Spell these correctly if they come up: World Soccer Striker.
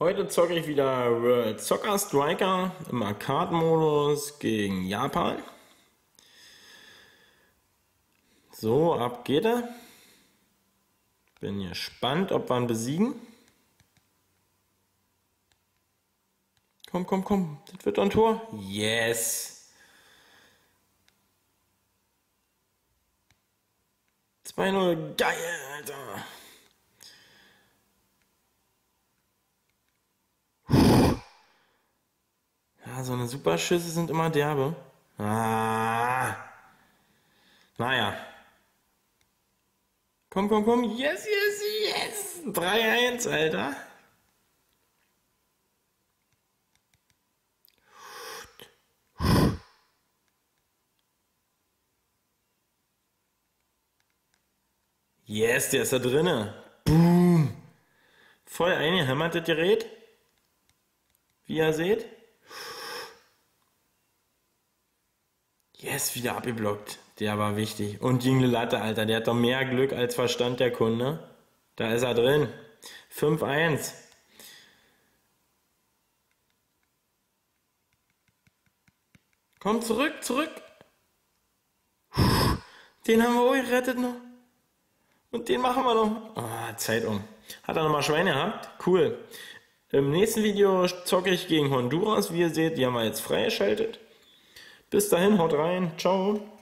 Heute zocke ich wieder World Soccer Striker im Arcade-Modus gegen Japan. So, ab geht er. Bin gespannt, ob wir ihn besiegen. Komm, komm, komm. Das wird ein Tor. Yes! 2-0. Geil, Alter! Ja, so eine Superschüsse sind immer derbe. Ah. Naja. Komm, komm, komm. Yes, yes, yes. 3-1, Alter. Yes, der ist da drinne. Boom. Voll eingehämmert, das Gerät. Wie ihr seht. Yes, wieder abgeblockt. Der war wichtig. Und ging eine Latte, Alter. Der hat doch mehr Glück als Verstand, der Kunde. Da ist er drin. 5-1. Komm zurück, zurück. Den haben wir auch gerettet noch. Und den machen wir noch. Ah, Zeit um. Hat er nochmal Schweine gehabt? Cool. Im nächsten Video zocke ich gegen Honduras. Wie ihr seht, die haben wir jetzt freigeschaltet. Bis dahin, haut rein, ciao.